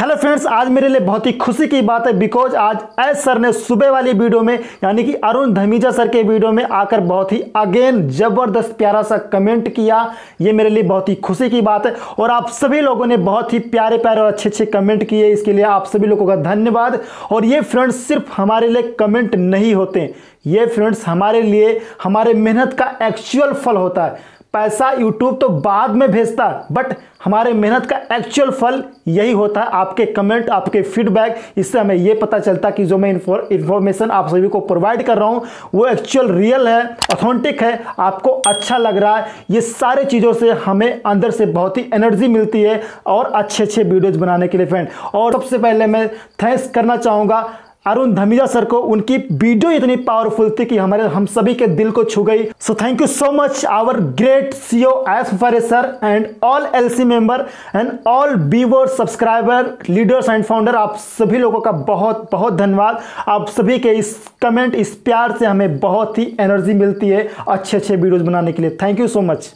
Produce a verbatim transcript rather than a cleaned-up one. Hello friends, आज मेरे लिए बहुत ही खुशी की बात है बिकॉज आज ऐश सर ने सुबह वाली वीडियो में यानी कि अरुण धमीजा सर के वीडियो में आकर बहुत ही अगेन जबरदस्त प्यारा सा कमेंट किया। ये मेरे लिए बहुत ही खुशी की बात है और आप सभी लोगों ने बहुत ही प्यारे प्यारे और अच्छे अच्छे कमेंट किए, इसके लिए आप सभी लोगों का धन्यवाद। और ये फ्रेंड्स सिर्फ हमारे लिए कमेंट नहीं होते, ये फ्रेंड्स हमारे लिए हमारे मेहनत का एक्चुअल फल होता है। पैसा यूट्यूब तो बाद में भेजता है बट हमारे मेहनत का एक्चुअल फल यही होता है आपके कमेंट, आपके फीडबैक। इससे हमें ये पता चलता कि जो मैं इन्फॉर्मेशन आप सभी को प्रोवाइड कर रहा हूँ वो एक्चुअल रियल है, ऑथेंटिक है, आपको अच्छा लग रहा है। ये सारे चीज़ों से हमें अंदर से बहुत ही एनर्जी मिलती है और अच्छे अच्छे वीडियोज बनाने के लिए फ्रेंड। और सबसे पहले मैं थैंक्स करना चाहूँगा अरुण धमीजा सर को, उनकी वीडियो इतनी पावरफुल थी कि हमारे हम सभी के दिल को छू गई। So thank you so much our great CEO Ash Mufareh sir and all LC member and all viewers, subscriber, leaders and founder. आप सभी लोगों का बहुत बहुत धन्यवाद। आप सभी के इस कमेंट, इस प्यार से हमें बहुत ही एनर्जी मिलती है अच्छे अच्छे वीडियोज बनाने के लिए। Thank you so much.